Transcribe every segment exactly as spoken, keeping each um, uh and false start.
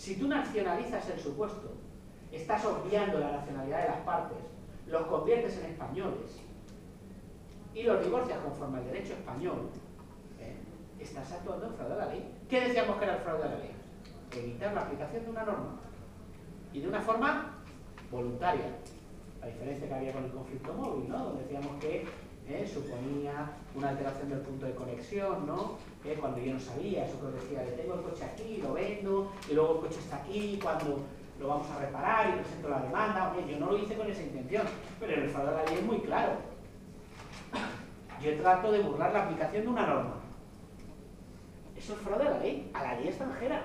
Si tú nacionalizas el supuesto, estás obviando la nacionalidad de las partes, los conviertes en españoles y los divorcias conforme al derecho español, ¿eh? Estás actuando en fraude a la ley. ¿Qué decíamos que era el fraude a la ley? Evitar la aplicación de una norma y de una forma voluntaria. La diferencia que había con el conflicto móvil, ¿no? Donde decíamos que eh, suponía una alteración del punto de conexión, ¿no? Eh, cuando yo no sabía, eso que decía, le tengo el coche aquí, lo vendo, y luego el coche está aquí, cuando lo vamos a reparar y presento la demanda. Oye, yo no lo hice con esa intención, pero en el fraude a la ley es muy claro. Yo trato de burlar la aplicación de una norma. Eso es fraude a la ley, a la ley extranjera.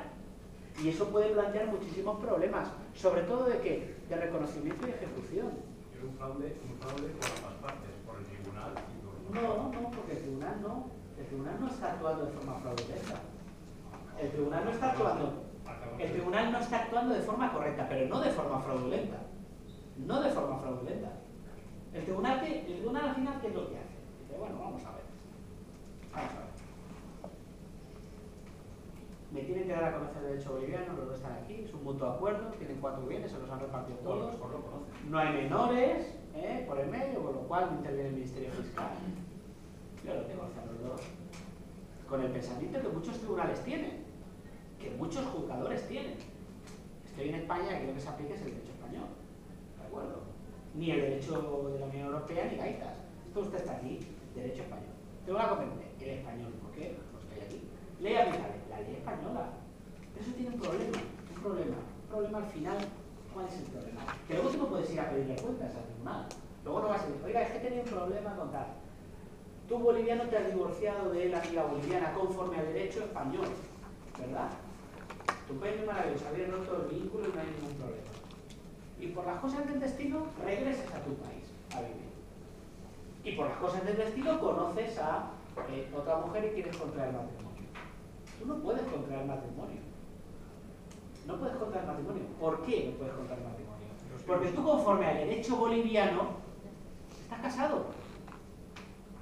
Y eso puede plantear muchísimos problemas, sobre todo de qué, de reconocimiento y ejecución. ¿Es un fraude, un fraude por ambas partes, por el tribunal? Y por el... No, no, porque el tribunal no, el tribunal no está actuando de forma fraudulenta. El tribunal no está actuando, el tribunal no está actuando de forma correcta, pero no de forma fraudulenta, no de forma fraudulenta. El tribunal, ¿qué? El tribunal al final, ¿qué es lo que hace? Dice, bueno, vamos a ver, vamos a ver. Me tienen que dar a conocer el derecho boliviano, los dos están aquí, es un mutuo acuerdo, tienen cuatro bienes, se los han repartido todos, no hay menores, ¿eh? Por el medio, con lo cual interviene el Ministerio Fiscal. Yo lo tengo hacia los dos. Con el pensamiento que muchos tribunales tienen, que muchos juzgadores tienen. Estoy en España y quiero que se aplique el derecho español, ¿de acuerdo? Ni el derecho de la Unión Europea ni gaitas. Esto usted está aquí, derecho español. Tengo la competencia, el español, ¿por qué? Pues que hay aquí. Ley aplicable, la ley española. Pero eso tiene un problema, un problema. Un problema al final, ¿cuál es el problema? Que luego tú no puedes ir a pedirle cuentas al tribunal. Luego no vas a decir, oiga, es que tenía un problema con tal. Tú, boliviano, te has divorciado de la amiga boliviana conforme al derecho español, ¿verdad? Tu país es maravilloso, había roto el vínculo y no hay ningún problema. Y por las cosas del destino, regresas a tu país a vivir. Y por las cosas del destino, conoces a eh, otra mujer y quieres contraer matrimonio. Tú no puedes contraer matrimonio. No puedes contraer matrimonio. ¿Por qué no puedes contraer matrimonio? Porque tú, conforme al derecho boliviano, estás casado.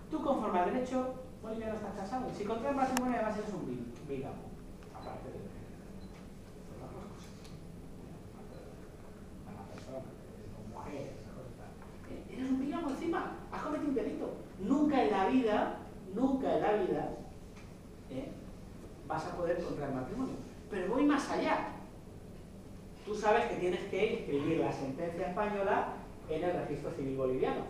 Tú, conforme al derecho boliviano, estás casado. Si contraes matrimonio, además eres un bígamo. Aparte de las otras cosas. A la persona, como mujer, esas cosas tal. Eres un bígamo encima. Has cometido un delito. Nunca en la vida, nunca en la vida, ¿eh? vas a poder contraer matrimonio. Pero voy más allá. Tú sabes que tienes que inscribir la sentencia española en el registro civil boliviano.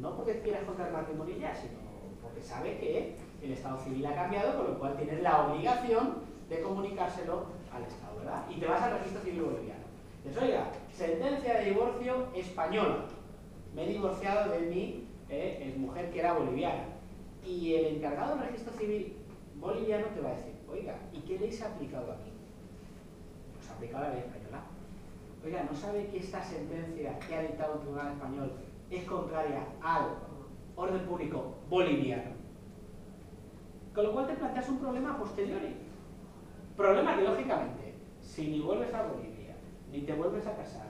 No porque quieras contraer matrimonio ya, sino porque sabes que el Estado civil ha cambiado, con lo cual tienes la obligación de comunicárselo al Estado, ¿verdad? Y te vas al registro civil boliviano. Entonces, oiga, sentencia de divorcio española. Me he divorciado de mi eh, mujer que era boliviana. Y el encargado del registro civil boliviano te va a decir, oiga, ¿y qué ley se ha aplicado aquí? Pues ha aplicado la ley española. Oiga, ¿no sabe que esta sentencia que ha dictado el tribunal español es contraria al orden público boliviano? Con lo cual te planteas un problema posteriori. Problema que, lógicamente, si ni vuelves a Bolivia, ni te vuelves a casar,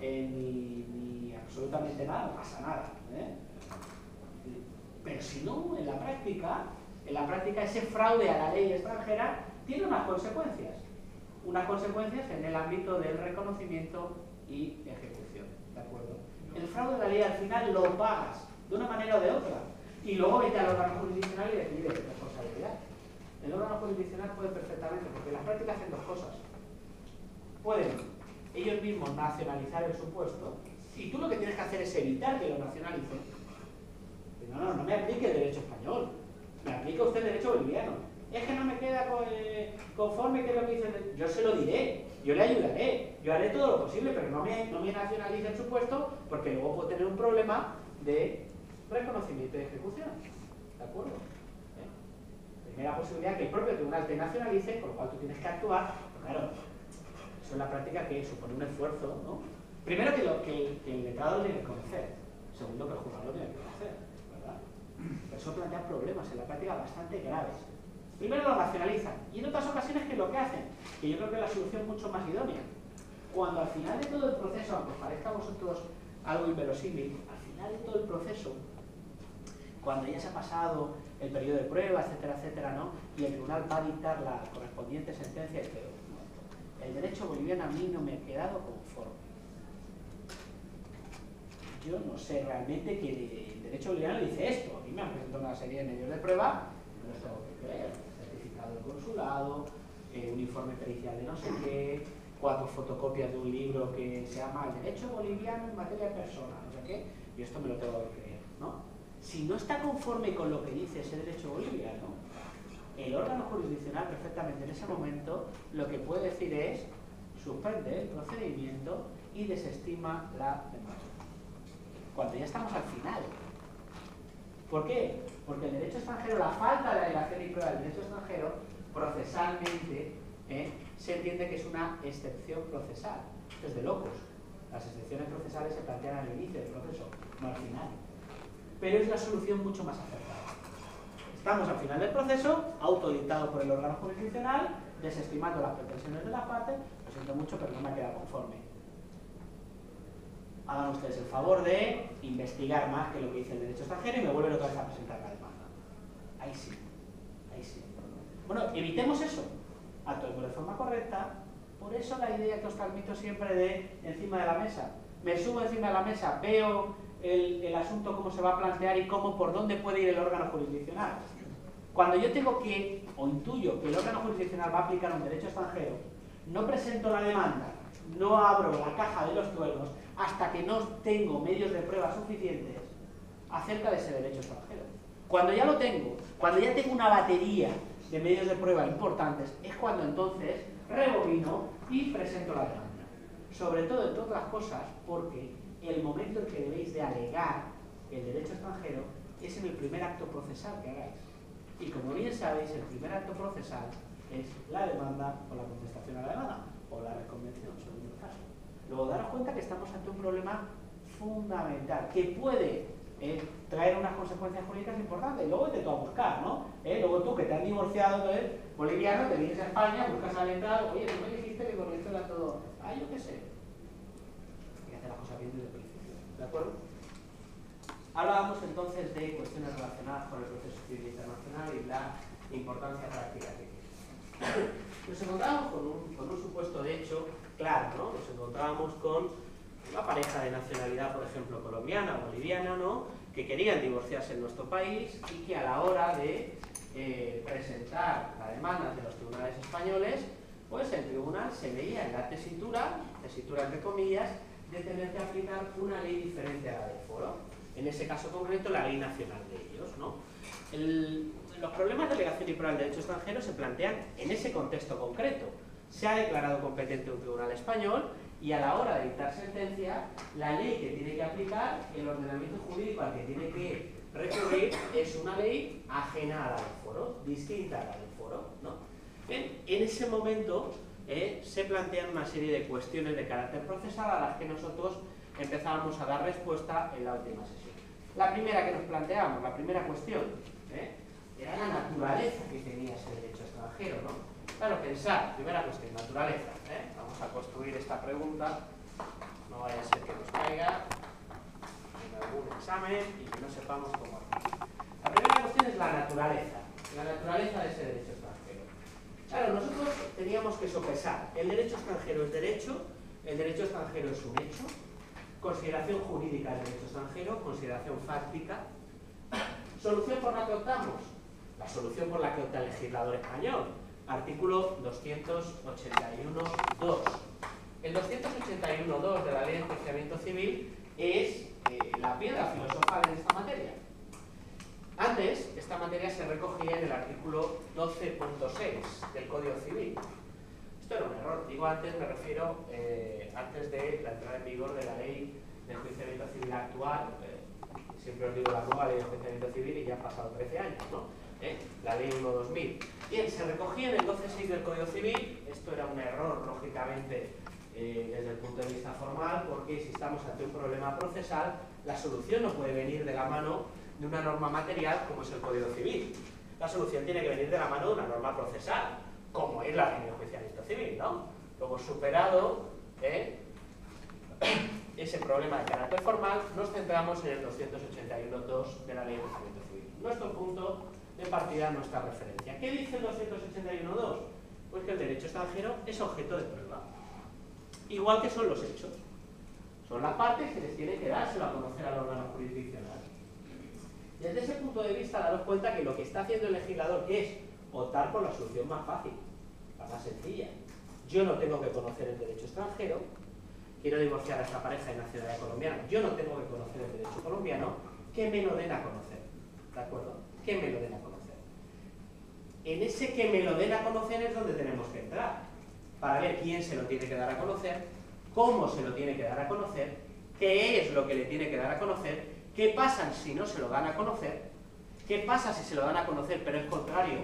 eh, ni, ni absolutamente nada, no pasa nada, ¿eh? Pero si no, en la práctica... En la práctica, ese fraude a la ley extranjera tiene unas consecuencias. Unas consecuencias en el ámbito del reconocimiento y ejecución. ¿De acuerdo? El fraude a la ley al final lo pagas de una manera o de otra. Y luego vete al órgano jurisdiccional y decide responsabilidad. El órgano jurisdiccional puede perfectamente, porque las prácticas hacen dos cosas. Pueden ellos mismos nacionalizar el supuesto, y tú lo que tienes que hacer es evitar que lo nacionalicen. No, no, no me aplique el derecho español. Me aplica usted el derecho boliviano. Es que no me queda con, eh, conforme que lo que dice el... Yo se lo diré, yo le ayudaré, yo haré todo lo posible, pero no me, no me nacionalice el supuesto, porque luego puedo tener un problema de reconocimiento y ejecución. ¿De acuerdo? ¿Eh? Primera posibilidad, que el propio tribunal te nacionalice, con lo cual tú tienes que actuar. Claro, eso es la práctica que supone un esfuerzo, ¿no? Primero, que, lo, que, que el letrado tiene que conocer. Segundo, que el juzgador tiene que conocer. Eso plantea problemas en la práctica bastante graves. Primero lo racionalizan, y en otras ocasiones, que lo que hacen, que yo creo que es la solución mucho más idónea, cuando al final de todo el proceso, aunque parezca a vosotros algo inverosímil, al final de todo el proceso, cuando ya se ha pasado el periodo de prueba, etcétera, etcétera, ¿no? Y el tribunal va a dictar la correspondiente sentencia, y dice, derecho boliviano a mí no me ha quedado conforme. Yo no sé realmente que el derecho boliviano dice esto. A mí me han presentado una serie de medios de prueba, me los tengo que creer. Certificado del consulado, eh, un informe pericial de no sé qué, cuatro fotocopias de un libro que se llama El derecho boliviano en materia de persona, no sé qué, y esto me lo tengo que creer, ¿no? Si no está conforme con lo que dice ese derecho boliviano, el órgano jurisdiccional perfectamente en ese momento lo que puede decir es suspende el procedimiento y desestima la demanda. Cuando ya estamos al final. ¿Por qué? Porque el derecho extranjero, la falta de alegación y prueba del derecho extranjero, procesalmente eh, se entiende que es una excepción procesal. Esto es de locos. Las excepciones procesales se plantean al inicio del proceso, no al final. Pero es la solución mucho más acertada. Estamos al final del proceso, autodictado por el órgano jurisdiccional, desestimando las pretensiones de las partes. Lo siento mucho, pero no me queda conforme. Hagan ustedes el favor de investigar más que lo que dice el derecho extranjero y me vuelven otra vez a presentar la demanda. Ahí sí, ahí sí. Bueno, evitemos eso. Actuemos de forma correcta. Por eso la idea que os transmito siempre de encima de la mesa. Me subo encima de la mesa, veo El, el asunto, cómo se va a plantear y cómo, por dónde puede ir el órgano jurisdiccional. Cuando yo tengo que, o intuyo que el órgano jurisdiccional va a aplicar un derecho extranjero, no presento la demanda, no abro la caja de los truenos hasta que no tengo medios de prueba suficientes acerca de ese derecho extranjero. Cuando ya lo tengo, cuando ya tengo una batería de medios de prueba importantes, es cuando entonces rebobino y presento la demanda. Sobre todo, entre otras cosas, porque el momento en que debéis de alegar el derecho extranjero es en el primer acto procesal que hagáis. Y como bien sabéis, el primer acto procesal es la demanda o la contestación a la demanda, o la reconvención, según el caso. Luego, daros cuenta que estamos ante un problema fundamental, que puede eh, traer unas consecuencias jurídicas importantes. Luego te toca buscar, ¿no? ¿Eh? Luego tú, que te han divorciado, tú eres boliviano, te vienes a España, buscas al legal, oye, tú me dijiste que con esto era todo. Ah, yo qué sé. Las cosas bien desde el principio, ¿de acuerdo? Hablábamos entonces de cuestiones relacionadas con el proceso civil internacional y la importancia práctica que tiene. Nos encontrábamos con un, con un supuesto de hecho claro, ¿no? Nos encontrábamos con una pareja de nacionalidad, por ejemplo, colombiana o boliviana, ¿no? Que querían divorciarse en nuestro país y que a la hora de eh, presentar la demanda ante los tribunales españoles, pues el tribunal se veía en la tesitura, tesitura entre comillas, de tener que aplicar una ley diferente a la del foro, en ese caso concreto la ley nacional de ellos, ¿no? El, los problemas de alegación y prueba del derecho extranjero se plantean en ese contexto concreto. Se ha declarado competente un tribunal español y a la hora de dictar sentencia, la ley que tiene que aplicar, el ordenamiento jurídico al que tiene que recurrir, es una ley ajena a la del foro, distinta a la del foro, ¿no? Bien, en ese momento Eh, se plantean una serie de cuestiones de carácter procesal a las que nosotros empezábamos a dar respuesta en la última sesión. La primera que nos planteábamos, la primera cuestión, eh, era la naturaleza que tenía ese derecho extranjero, ¿no? Claro, pensar, primera cuestión, naturaleza. ¿eh? Vamos a construir esta pregunta, no vaya a ser que nos caiga en algún examen y que no sepamos cómo hacer. La primera cuestión es la naturaleza, la naturaleza de ese derecho extranjero. Claro, nosotros teníamos que sopesar. El derecho extranjero es derecho, el derecho extranjero es un hecho, consideración jurídica del derecho extranjero, consideración fáctica. ¿Solución por la que optamos? La solución por la que opta el legislador español. Artículo doscientos ochenta y uno punto dos. El doscientos ochenta y uno punto dos de la Ley de Enjuiciamiento Civil es eh, la piedra filosofal en esta materia. Antes, esta materia se recogía en el artículo doce punto seis del Código Civil. Esto era un error. Digo antes, me refiero eh, antes de la entrada en vigor de la Ley de Enjuiciamiento Civil actual. Eh, siempre os digo la nueva Ley de Enjuiciamiento Civil y ya han pasado trece años, ¿no? ¿Eh? La Ley uno barra dos mil. Bien, se recogía en el doce punto seis del Código Civil. Esto era un error, lógicamente, eh, desde el punto de vista formal, porque si estamos ante un problema procesal, la solución no puede venir de la mano de una norma material como es el Código Civil. La solución tiene que venir de la mano de una norma procesal, como es la Ley de Enjuiciamiento Civil, ¿no? Luego, superado ¿eh? ese problema de carácter formal, nos centramos en el doscientos ochenta y uno punto dos de la Ley de Enjuiciamiento Civil. Nuestro punto de partida, nuestra referencia. ¿Qué dice el doscientos ochenta y uno punto dos? pues que el derecho extranjero es objeto de prueba. Igual que son los hechos. Son las partes que les tiene que dárselo a conocer al órgano jurisdiccional. Desde ese punto de vista, daros cuenta que lo que está haciendo el legislador es optar por la solución más fácil, la más sencilla. Yo no tengo que conocer el derecho extranjero, quiero divorciar a esta pareja en la ciudad colombiana, yo no tengo que conocer el derecho colombiano, que me lo den a conocer. ¿De acuerdo? Que me lo den a conocer. En ese que me lo den a conocer es donde tenemos que entrar, para ver quién se lo tiene que dar a conocer, cómo se lo tiene que dar a conocer, qué es lo que le tiene que dar a conocer, qué pasa si no se lo dan a conocer, qué pasa si se lo dan a conocer pero es contrario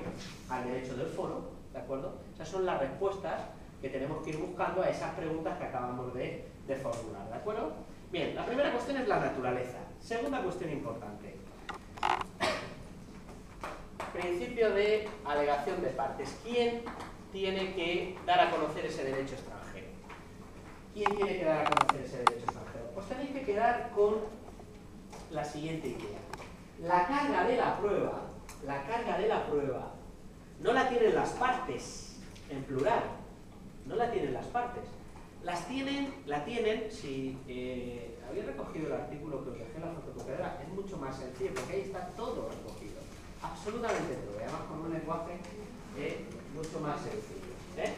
al derecho del foro, ¿de acuerdo? Esas son las respuestas que tenemos que ir buscando a esas preguntas que acabamos de, de formular, ¿de acuerdo? Bien, la primera cuestión es la naturaleza. Segunda cuestión importante. Principio de alegación de partes. ¿Quién tiene que dar a conocer ese derecho extranjero? ¿Quién tiene que dar a conocer ese derecho extranjero? Os tenéis que quedar con la siguiente idea. La carga de la prueba, la carga de la prueba, no la tienen las partes, en plural, no la tienen las partes. Las tienen, la tienen, si eh, habéis recogido el artículo que os dejé en la fotocopiadora, es mucho más sencillo, porque ahí está todo recogido, absolutamente todo, además con un lenguaje eh, mucho más sencillo. ¿eh?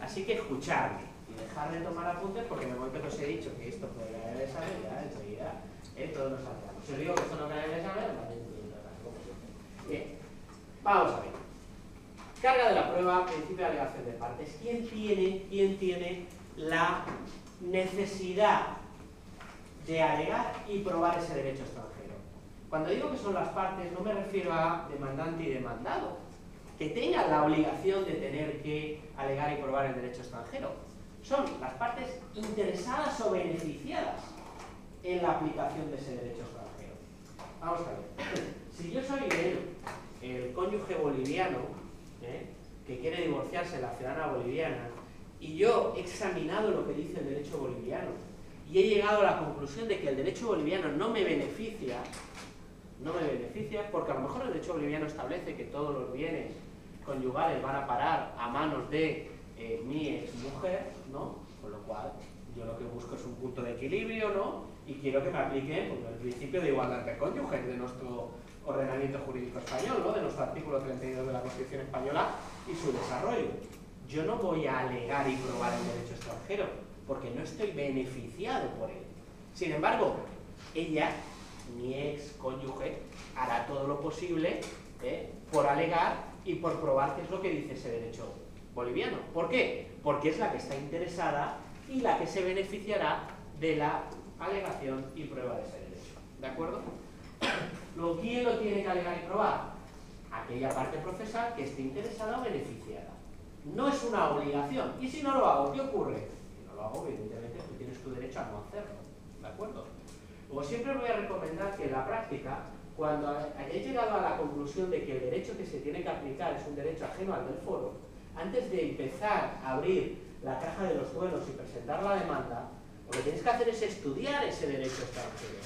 Así que escuchadme y dejad de tomar apuntes, porque en el momento que os he dicho que esto podría haber desarrollado, enseguida ¿Eh? todos nos saltamos. Si os digo que esto no me debe saber, también lo saco. Bien, vamos a ver. Carga de la prueba, principio de alegación de partes. ¿Quién tiene, quién tiene la necesidad de alegar y probar ese derecho extranjero? Cuando digo que son las partes, no me refiero a demandante y demandado, que tengan la obligación de tener que alegar y probar el derecho extranjero. Son las partes interesadas o beneficiadas en la aplicación de ese derecho extranjero. Vamos a ver. Si yo soy el, el cónyuge boliviano, ¿eh? que quiere divorciarse de la ciudadana boliviana, y yo he examinado lo que dice el derecho boliviano, y he llegado a la conclusión de que el derecho boliviano no me beneficia, no me beneficia, porque a lo mejor el derecho boliviano establece que todos los bienes conyugales van a parar a manos de eh, mi exmujer, ¿no? Con lo cual, yo lo que busco es un punto de equilibrio, ¿no? Y quiero que me aplique pues, el principio de igualdad entre cónyuges de nuestro ordenamiento jurídico español, ¿no? De nuestro artículo treinta y dos de la Constitución Española y su desarrollo. Yo no voy a alegar y probar el derecho extranjero, porque no estoy beneficiado por él. Sin embargo, ella, mi ex cónyuge, hará todo lo posible ¿eh? por alegar y por probar qué es lo que dice ese derecho boliviano. ¿Por qué? Porque es la que está interesada y la que se beneficiará de la alegación y prueba de ese derecho. ¿De acuerdo? Luego, ¿quién lo tiene que alegar y probar? Aquella parte procesal que esté interesada o beneficiada. No es una obligación. ¿Y si no lo hago? ¿Qué ocurre? Si no lo hago, evidentemente, tú tienes tu derecho a no hacerlo. ¿De acuerdo? Luego, siempre voy a recomendar que en la práctica, cuando hayáis llegado a la conclusión de que el derecho que se tiene que aplicar es un derecho ajeno al del foro, antes de empezar a abrir la caja de los duelos y presentar la demanda, lo que tienes que hacer es estudiar ese derecho extranjero,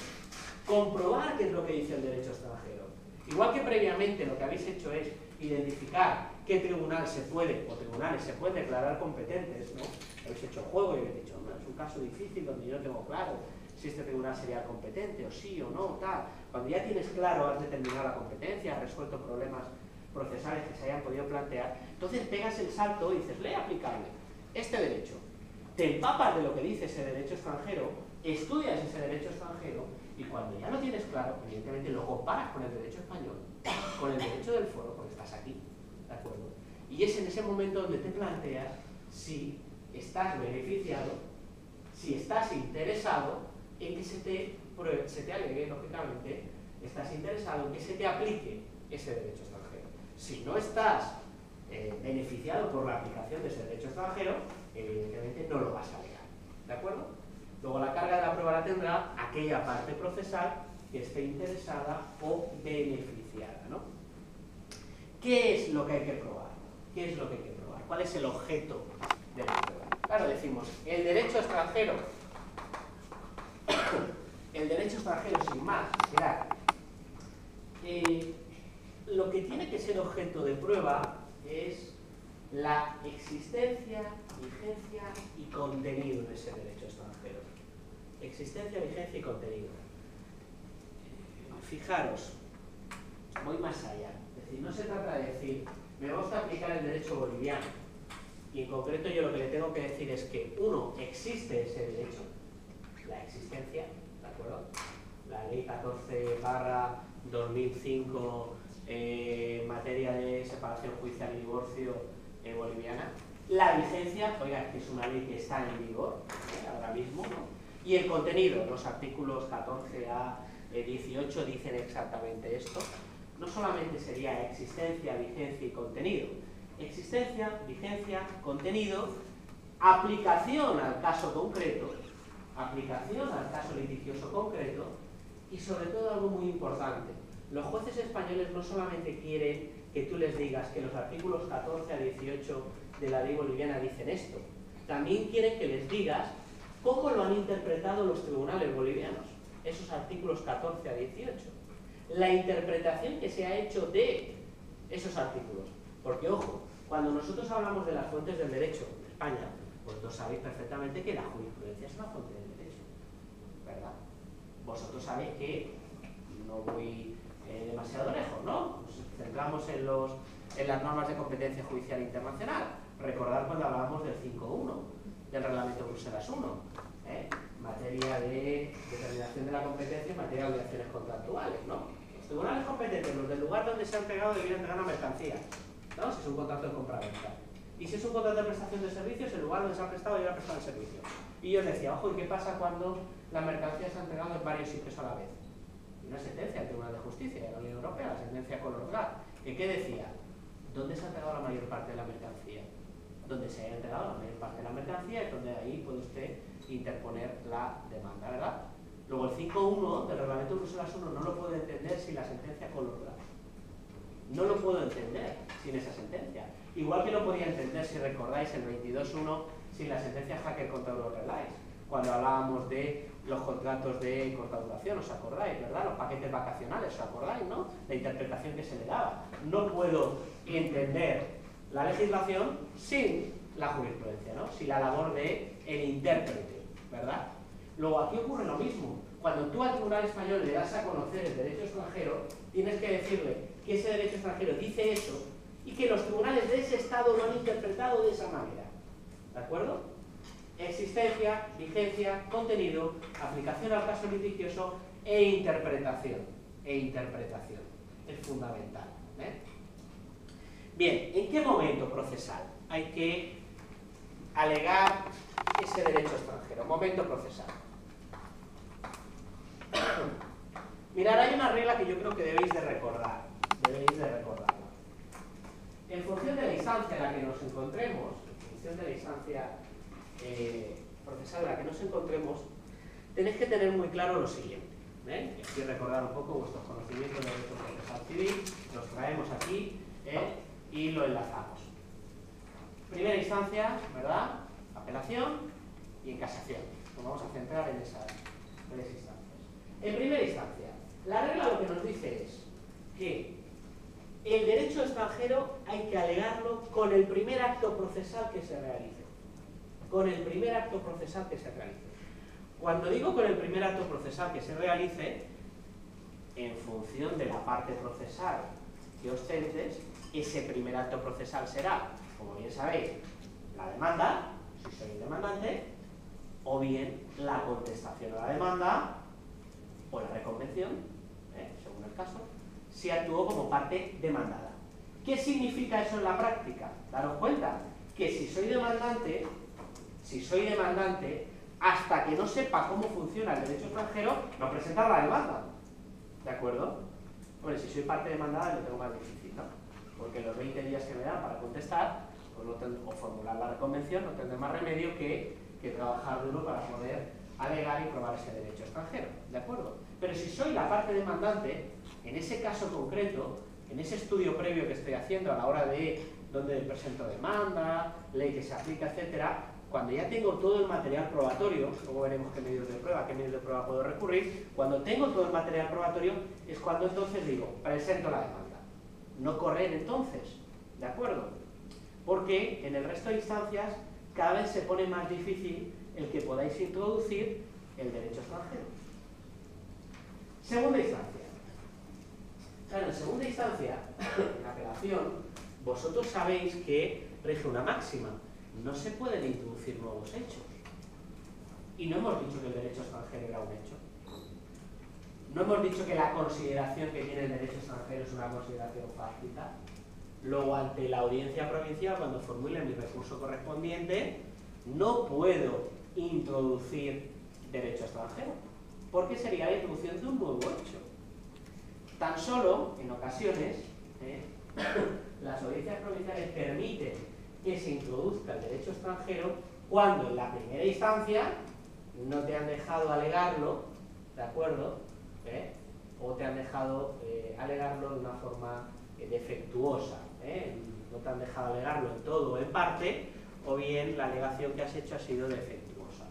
comprobar qué es lo que dice el derecho extranjero. Igual que previamente lo que habéis hecho es identificar qué tribunal se puede, o tribunales se pueden declarar competentes, ¿no? Habéis hecho juego y habéis dicho, bueno, es un caso difícil donde yo no tengo claro si este tribunal sería competente, o sí o no, tal. Cuando ya tienes claro, has determinado la competencia, has resuelto problemas procesales que se hayan podido plantear, entonces pegas el salto y dices, lee aplicable este derecho. Te empapas de lo que dice ese derecho extranjero, estudias ese derecho extranjero y cuando ya lo tienes claro, evidentemente lo comparas con el derecho español, con el derecho del foro, porque estás aquí, ¿de acuerdo? Y es en ese momento donde te planteas si estás beneficiado, si estás interesado en que se te pruebe, se te alegue, lógicamente, estás interesado en que se te aplique ese derecho extranjero. Si no estás eh, beneficiado por la aplicación de ese derecho extranjero, evidentemente no lo vas a alegar, ¿de acuerdo? Luego la carga de la prueba la tendrá aquella parte procesal que esté interesada o beneficiada, ¿no? ¿Qué es lo que hay que probar? ¿Qué es lo que hay que probar? ¿Cuál es el objeto de la prueba? Claro, decimos, el derecho extranjero, el derecho extranjero sin más, mirad, eh, lo que tiene que ser objeto de prueba es la existencia, vigencia y contenido de ese derecho extranjero. Existencia, vigencia y contenido. Fijaros, voy más allá. Es decir, no se trata de decir, me vamos a aplicar el derecho boliviano. Y en concreto yo lo que le tengo que decir es que, uno, existe ese derecho, la existencia, ¿de acuerdo? La ley catorce barra dos mil cinco, eh, en materia de separación judicial y divorcio eh, boliviana. La vigencia, oiga, que es una ley que está en vigor eh, ahora mismo, ¿no? Y el contenido, los artículos catorce a dieciocho dicen exactamente esto. No solamente sería existencia, vigencia y contenido. Existencia, vigencia, contenido, aplicación al caso concreto, aplicación al caso litigioso concreto y sobre todo algo muy importante. Los jueces españoles no solamente quieren que tú les digas que los artículos catorce a dieciocho de la ley boliviana dicen esto, también quieren que les digas cómo lo han interpretado los tribunales bolivianos, esos artículos catorce a dieciocho. La interpretación que se ha hecho de esos artículos. Porque, ojo, cuando nosotros hablamos de las fuentes del derecho en España, vosotros sabéis perfectamente que la jurisprudencia es una fuente del derecho, ¿verdad? Vosotros sabéis que, no voy eh, demasiado lejos, ¿no? Nos centramos en, los, en las normas de competencia judicial internacional. Recordad cuando hablábamos del cinco punto uno, del reglamento Bruselas uno, ¿eh? En materia de determinación de la competencia y materia de obligaciones contractuales, ¿no? Los tribunales competentes, los del lugar donde se han pegado, debieron entregar una mercancía, ¿no? Si es un contrato de compraventa. Y si es un contrato de prestación de servicios, el lugar donde se ha prestado y la prestación de servicios. Y yo os decía, ojo, ¿y qué pasa cuando las mercancías se han entregado en varios sitios a la vez? Una sentencia del Tribunal de Justicia de la Unión Europea, la sentencia Colorgat, que ¿qué decía? ¿Dónde se ha entregado la mayor parte de la mercancía? Donde se haya entregado la mayor parte de la mercancía es donde ahí puede usted interponer la demanda, ¿verdad? Luego el cinco punto uno del reglamento Bruselas uno no lo puedo entender sin la sentencia Colorgat. No lo puedo entender sin esa sentencia. Igual que lo podía entender, si recordáis, el veintidós punto uno sin la sentencia Hacker contra Euroreliance, cuando hablábamos de los contratos de corta duración, ¿os acordáis, verdad? Los paquetes vacacionales, ¿os acordáis, no? La interpretación que se le daba. No puedo entender la legislación sin la jurisprudencia, ¿no? Sin la labor de el intérprete, ¿verdad? Luego aquí ocurre lo mismo. Cuando tú al tribunal español le das a conocer el derecho extranjero, tienes que decirle que ese derecho extranjero dice eso y que los tribunales de ese estado lo han interpretado de esa manera. ¿De acuerdo? Existencia, vigencia, contenido, aplicación al caso litigioso e interpretación. E interpretación. Es fundamental, ¿eh? Bien, ¿en qué momento procesal hay que alegar ese derecho extranjero? Momento procesal. Mirad, hay una regla que yo creo que debéis de recordar, debéis de recordarla. En función de la instancia en la que nos encontremos, en función de la instancia eh, procesal en la que nos encontremos, tenéis que tener muy claro lo siguiente, ¿eh? Aquí recordar un poco vuestros conocimientos de derecho procesal civil, los traemos aquí, ¿eh? Y lo enlazamos. Primera instancia, ¿verdad? Apelación y en casación. Nos vamos a centrar en esas tres instancias. En primera instancia, la regla lo que nos dice es que el derecho extranjero hay que alegarlo con el primer acto procesal que se realice. Con el primer acto procesal que se realice. Cuando digo con el primer acto procesal que se realice, en función de la parte procesal que ostentes, ese primer acto procesal será, como bien sabéis, la demanda, si soy el demandante, o bien la contestación a la demanda, o la reconvención, ¿eh? Según el caso, si actuó como parte demandada. ¿Qué significa eso en la práctica? Daros cuenta que si soy demandante, si soy demandante, hasta que no sepa cómo funciona el derecho extranjero, no presentar la demanda. ¿De acuerdo? Bueno, si soy parte demandada lo tengo más difícil, ¿no? Porque los veinte días que me dan para contestar pues no tengo, o formular la reconvención, no tendré más remedio que, que trabajar duro para poder alegar y probar ese derecho extranjero, ¿de acuerdo? Pero si soy la parte demandante, en ese caso concreto, en ese estudio previo que estoy haciendo a la hora de donde presento demanda, ley que se aplica, etcétera, cuando ya tengo todo el material probatorio, luego veremos qué medios de prueba, qué medios de prueba puedo recurrir, cuando tengo todo el material probatorio es cuando entonces digo, presento la demanda. No correr entonces, ¿de acuerdo? porque en el resto de instancias cada vez se pone más difícil el que podáis introducir el derecho extranjero. Segunda instancia. Claro, en segunda instancia, en apelación, vosotros sabéis que rige una máxima. No se pueden introducir nuevos hechos. Y no hemos dicho que el derecho extranjero era un hecho. No hemos dicho que la consideración que tiene el derecho extranjero es una consideración fáctica. Luego, ante la audiencia provincial, cuando formule mi recurso correspondiente, no puedo introducir derecho extranjero, porque sería la introducción de un nuevo hecho. Tan solo, en ocasiones, ¿eh? las audiencias provinciales permiten que se introduzca el derecho extranjero cuando en la primera instancia no te han dejado alegarlo, ¿de acuerdo? ¿Eh? O te han dejado eh, alegarlo de una forma eh, defectuosa, ¿eh? No te han dejado alegarlo en todo o en parte, o bien la alegación que has hecho ha sido defectuosa.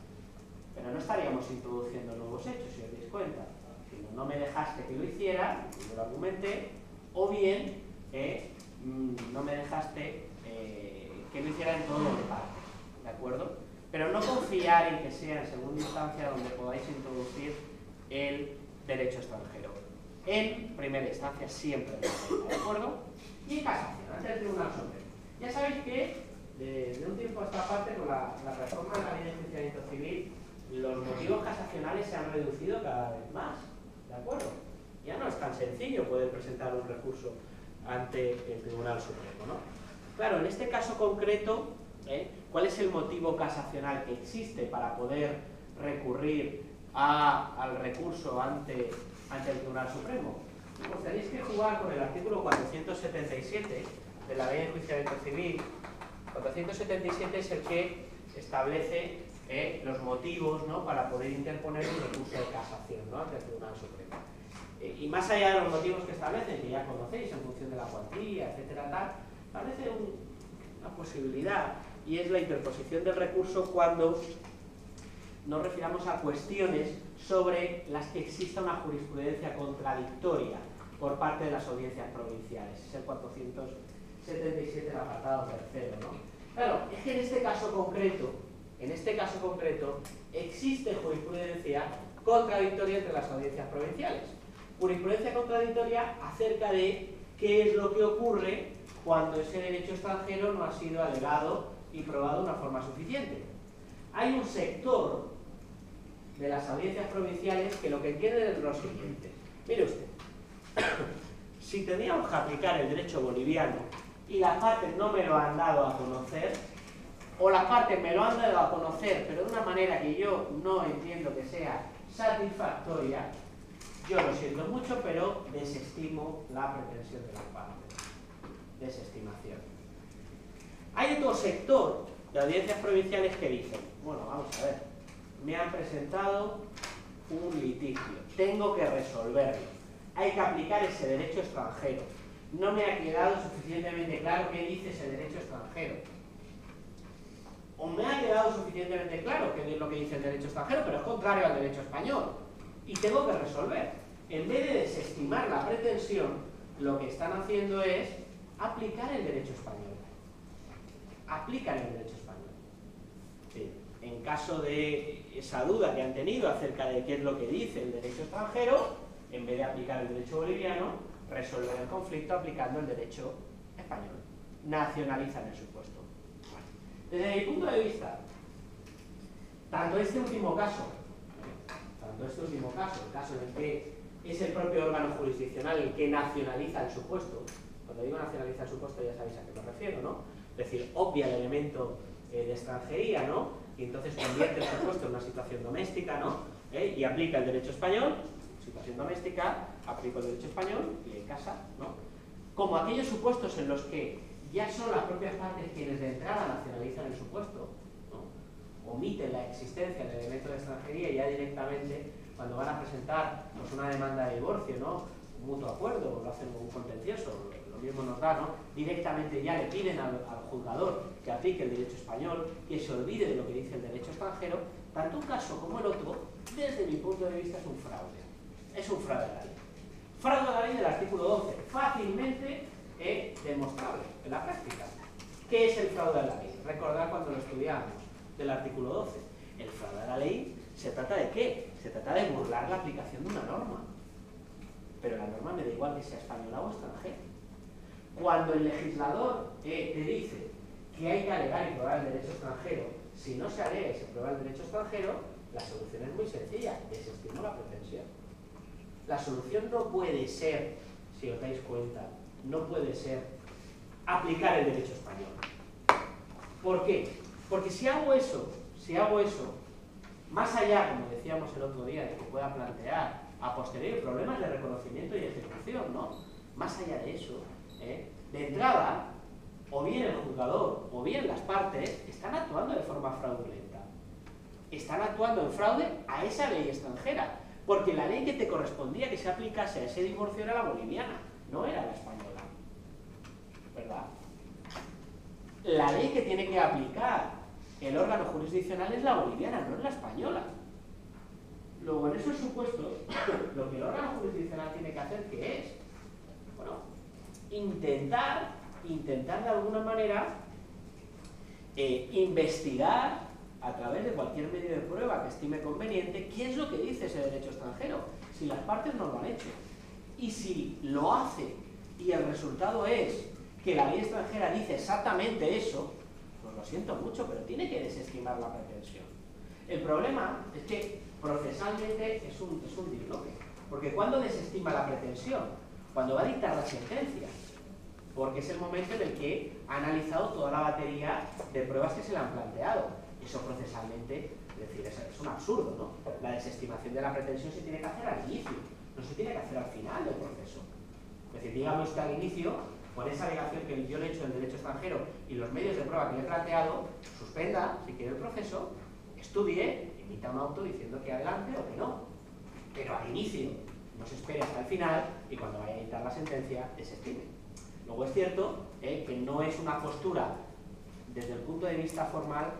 Pero no estaríamos introduciendo nuevos hechos, si os dais cuenta. Si no me dejaste que lo hiciera, yo lo argumenté, o bien eh, no me dejaste eh, que lo hiciera en todo o en parte, ¿de acuerdo? Pero no confiar en que sea en segunda instancia donde podáis introducir el derecho extranjero. En primera instancia siempre, ¿de acuerdo? Y en casación, ante el Tribunal Supremo. Ya sabéis que de, de un tiempo a esta parte, con la, la reforma de la ley de enjuiciamiento civil, los motivos casacionales se han reducido cada vez más, ¿de acuerdo? Ya no es tan sencillo poder presentar un recurso ante el Tribunal Supremo, ¿no? Claro, en este caso concreto, ¿eh? ¿cuál es el motivo casacional que existe para poder recurrir A, al recurso ante, ante el Tribunal Supremo? Pues tenéis que jugar con el artículo cuatrocientos setenta y siete de la Ley de Enjuiciamiento Civil. cuatrocientos setenta y siete es el que establece eh, los motivos, ¿no?, para poder interponer un recurso de casación, ¿no?, ante el Tribunal Supremo. Eh, y más allá de los motivos que establecen, que ya conocéis, en función de la cuantía, etcétera, tal, establece un, una posibilidad, y es la interposición del recurso cuando nos refiramos a cuestiones sobre las que exista una jurisprudencia contradictoria por parte de las audiencias provinciales. Es el cuatrocientos setenta y siete, el apartado tercero, ¿no? Claro, es que en este caso concreto, en este caso concreto, existe jurisprudencia contradictoria entre las audiencias provinciales. Jurisprudencia contradictoria acerca de qué es lo que ocurre cuando ese derecho extranjero no ha sido alegado y probado de una forma suficiente. Hay un sector de las audiencias provinciales que lo que entienden es lo siguiente. Mire usted, si teníamos que aplicar el derecho boliviano y las partes no me lo han dado a conocer, o las partes me lo han dado a conocer pero de una manera que yo no entiendo que sea satisfactoria, yo lo siento mucho, pero desestimo la pretensión de las partes. Desestimación. Hay otro sector de audiencias provinciales que dicen, bueno, vamos a ver, me han presentado un litigio, tengo que resolverlo, hay que aplicar ese derecho extranjero, no me ha quedado suficientemente claro qué dice ese derecho extranjero, o me ha quedado suficientemente claro qué es lo que dice el derecho extranjero, pero es contrario al derecho español, y tengo que resolver. En vez de desestimar la pretensión, lo que están haciendo es aplicar el derecho español. Aplican el derecho español. Sí. En caso de esa duda que han tenido acerca de qué es lo que dice el derecho extranjero, en vez de aplicar el derecho boliviano, resolver el conflicto aplicando el derecho español. Nacionalizan el supuesto. Desde mi punto de vista, tanto este último caso, tanto este último caso, el caso en el que es el propio órgano jurisdiccional el que nacionaliza el supuesto, cuando digo nacionaliza el supuesto ya sabéis a qué me refiero, ¿no? Es decir, obvia el elemento eh, de extranjería, ¿no?, y entonces convierte el supuesto en una situación doméstica, ¿no?, ¿Eh? y aplica el derecho español, situación doméstica, aplico el derecho español y en casa, ¿no? Como aquellos supuestos en los que ya son las propias partes quienes de entrada nacionalizan el supuesto, ¿no?, omiten la existencia del elemento de extranjería y ya directamente cuando van a presentar, pues, una demanda de divorcio, ¿no?, un mutuo acuerdo, o lo hacen con un contencioso, lo mismo nos da, ¿no?, directamente ya le piden al, al juzgador que aplique el derecho español, que se olvide de lo que dice el derecho extranjero. Tanto un caso como el otro, desde mi punto de vista, es un fraude. Es un fraude a la ley. Fraude a la ley del artículo doce, fácilmente eh, demostrable en la práctica. ¿Qué es el fraude a la ley? Recordad cuando lo estudiamos, del artículo doce. El fraude a la ley se trata de qué? Se trata de burlar la aplicación de una norma. Pero la norma me da igual que sea española o extranjera. Cuando el legislador eh, te dice que hay que alegar y probar el derecho extranjero, si no se alega y se prueba el derecho extranjero, la solución es muy sencilla, desestima la pretensión. La solución no puede ser, si os dais cuenta, no puede ser aplicar el derecho español. ¿Por qué? Porque si hago eso, si hago eso, más allá, como decíamos el otro día, de que pueda plantear a posteriori problemas de reconocimiento y ejecución, ¿no? Más allá de eso, ¿eh? de entrada, o bien el juzgador o bien las partes están actuando de forma fraudulenta. Están actuando en fraude a esa ley extranjera, porque la ley que te correspondía que se aplicase a ese divorcio era la boliviana, no era la española, ¿verdad? La ley que tiene que aplicar el órgano jurisdiccional es la boliviana, no es la española. Luego, en esos supuestos, lo que el órgano jurisdiccional tiene que hacer, ¿qué es? Bueno, intentar, intentar de alguna manera eh, investigar a través de cualquier medio de prueba que estime conveniente qué es lo que dice ese derecho extranjero, si las partes no lo han hecho. Y si lo hace y el resultado es que la ley extranjera dice exactamente eso, pues lo siento mucho, pero tiene que desestimar la pretensión. El problema es que procesalmente es un, es un disloque, porque cuando desestima la pretensión, cuando va a dictar la sentencia, porque es el momento en el que ha analizado toda la batería de pruebas que se le han planteado. Eso procesalmente, es decir, es, es un absurdo, ¿no? La desestimación de la pretensión se tiene que hacer al inicio, no se tiene que hacer al final del proceso. Es decir, digamos que al inicio, por esa alegación que yo le he hecho del derecho extranjero y los medios de prueba que le he planteado, suspenda, si quiere, el proceso, estudie, emita un auto diciendo que adelante o que no. Pero al inicio, no se espere hasta el final y cuando vaya a dictar la sentencia, desestime. Luego es cierto eh, que no es una postura, desde el punto de vista formal,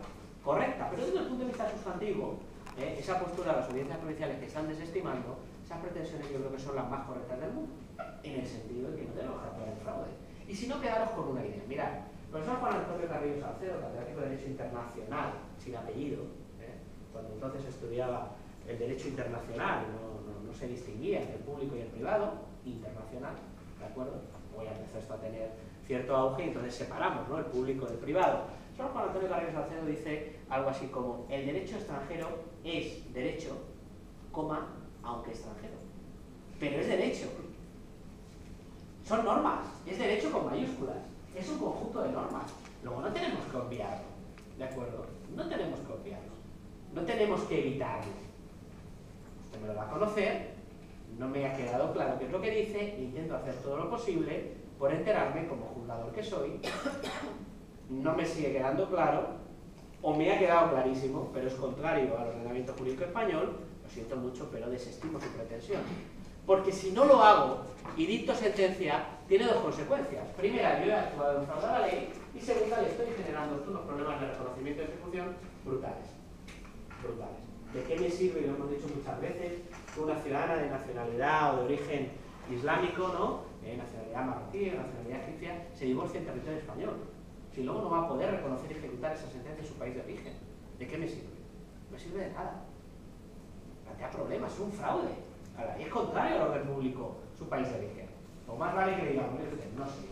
correcta, pero desde el punto de vista sustantivo, eh, esa postura de las audiencias provinciales que están desestimando, esas pretensiones yo creo que son las más correctas del mundo, en el sentido de que no tenemos que actuar en fraude. Y si no, quedaros con una idea. Mirad, el profesor Juan Antonio Carrillo Salcedo, catedrático de Derecho Internacional, sin apellido, ¿eh? cuando entonces estudiaba el Derecho Internacional, no, no, no se distinguía entre el público y el privado, internacional, ¿de acuerdo? Hoy empezó esto a tener cierto auge y entonces separamos, ¿no?, el público del privado. El profesor Juan Antonio Carrillo Salcedo dice algo así como: el derecho extranjero es derecho, coma, aunque extranjero. Pero es derecho. Son normas, es derecho con mayúsculas, es un conjunto de normas. Luego no tenemos que obviarlo, ¿de acuerdo? No tenemos que obviarlo, no tenemos que evitarlo. Usted me lo va a conocer, no me ha quedado claro qué es lo que dice, intento hacer todo lo posible por enterarme como juzgador que soy, no me sigue quedando claro, o me ha quedado clarísimo, pero es contrario al ordenamiento jurídico español, lo siento mucho, pero desestimo su pretensión. Porque si no lo hago y dicto sentencia, tiene dos consecuencias. Primera, yo he actuado en fraude a la ley, y segunda, le estoy generando unos problemas de reconocimiento y ejecución brutales. brutales. ¿De qué me sirve? Y lo hemos dicho muchas veces, una ciudadana de nacionalidad o de origen islámico, ¿no? Eh, nacionalidad marroquí, nacionalidad egipcia, se divorcia en territorio español. Si luego no va a poder reconocer y ejecutar esa sentencia en su país de origen, ¿de qué me sirve? No me sirve de nada. Plantea problemas, es un fraude. Ahora, y es contrario a lo del público, su país de origen. O más vale que digamos, no sé,